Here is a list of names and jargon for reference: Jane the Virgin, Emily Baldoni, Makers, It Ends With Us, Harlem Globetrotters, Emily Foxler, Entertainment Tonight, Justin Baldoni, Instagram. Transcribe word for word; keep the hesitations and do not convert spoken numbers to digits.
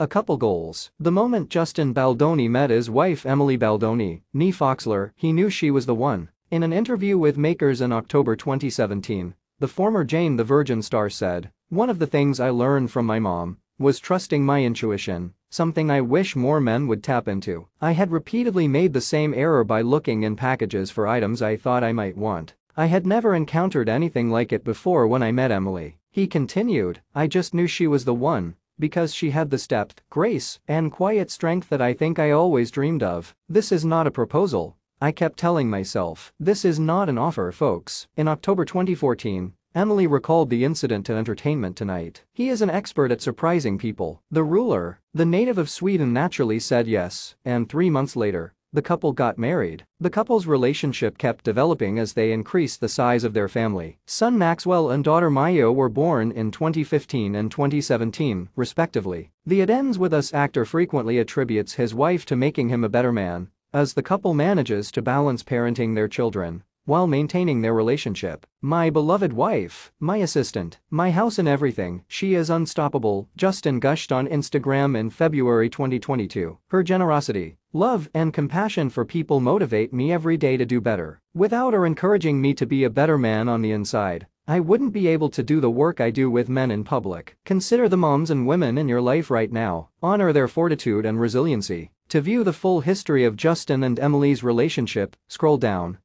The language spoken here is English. A couple goals. The moment Justin Baldoni met his wife Emily Baldoni, nee Foxler, he knew she was the one. In an interview with Makers in October twenty seventeen, the former Jane the Virgin star said, "One of the things I learned from my mom was trusting my intuition, something I wish more men would tap into. I had repeatedly made the same error by looking in packages for items I thought I might want. I had never encountered anything like it before when I met Emily." He continued, "I just knew she was the one, because she had the depth, grace, and quiet strength that I think I always dreamed of. This is not a proposal. I kept telling myself, this is not an offer, folks." In October twenty fourteen, Emily recalled the incident to Entertainment Tonight. "He is an expert at surprising people. The ruler, the native of Sweden, naturally said yes, and three months later, the couple got married." The couple's relationship kept developing as they increased the size of their family. Son Maxwell and daughter Mayo were born in twenty fifteen and twenty seventeen, respectively. The It Ends With Us actor frequently attributes his wife to making him a better man, as the couple manages to balance parenting their children while maintaining their relationship. "My beloved wife, my assistant, my house and everything, she is unstoppable," Justin gushed on Instagram in February twenty twenty-two. "Her generosity, love and compassion for people motivate me every day to do better. Without her encouraging me to be a better man on the inside, I wouldn't be able to do the work I do with men in public." Consider the moms and women in your life right now, honor their fortitude and resiliency. To view the full history of Justin and Emily's relationship, scroll down.